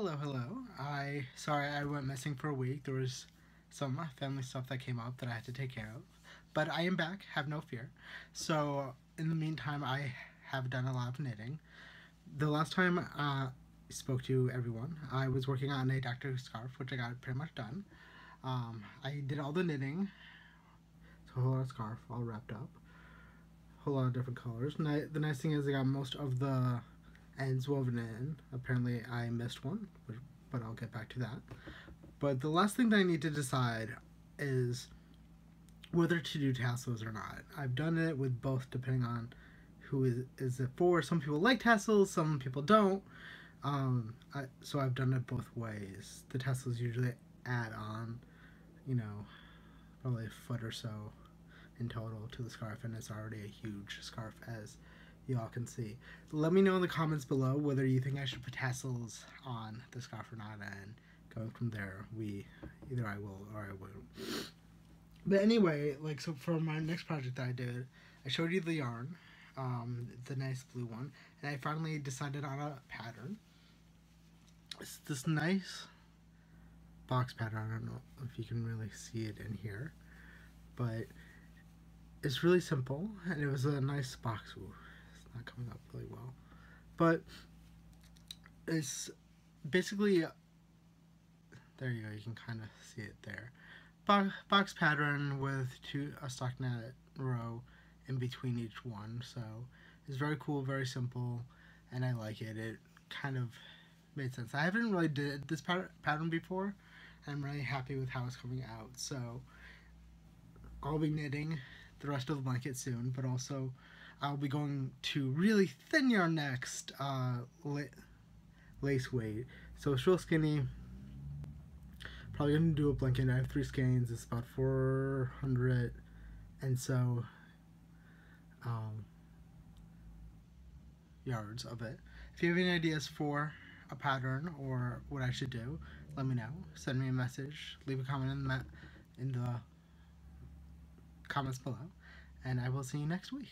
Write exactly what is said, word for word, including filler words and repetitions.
Hello, hello. I, sorry I went missing for a week. There was some family stuff that came up that I had to take care of. But I am back, have no fear. So, in the meantime, I have done a lot of knitting. The last time uh, I spoke to everyone, I was working on a Doctor Who scarf, which I got pretty much done. Um, I did all the knitting. It's a whole lot of scarf, all wrapped up. A whole lot of different colors. And I, the nice thing is I got most of the ends woven in. Apparently I missed one, but I'll get back to that. But the last thing that I need to decide is whether to do tassels or not. I've done it with both, depending on who is, is it for. Some people like tassels, some people don't. Um, I, so I've done it both ways. The tassels usually add on, you know, probably a foot or so in total to the scarf, and it's already a huge scarf as y'all can see. Let me know in the comments below whether you think I should put tassels on the scarf or not, and going from there, we, either I will or I won't. But anyway, like, so for my next project that I did, I showed you the yarn, um, the nice blue one, and I finally decided on a pattern. It's this nice box pattern. I don't know if you can really see it in here, but it's really simple, and it was a nice box. Ooh, it's not coming up really well, but it's basically, there you go, you can kind of see it there. Box pattern with two a stockinette row in between each one, so it's very cool, very simple, and I like it. It kind of made sense. I haven't really did this pattern before, and I'm really happy with how it's coming out. So I'll be knitting the rest of the blanket soon, but also I'll be going to really thin yarn next, uh, lace weight. So it's real skinny. Probably gonna do a blanket. I have three skeins. It's about four hundred, and so um, yards of it. If you have any ideas for a pattern or what I should do, let me know. Send me a message. Leave a comment in the in the comments below, and I will see you next week.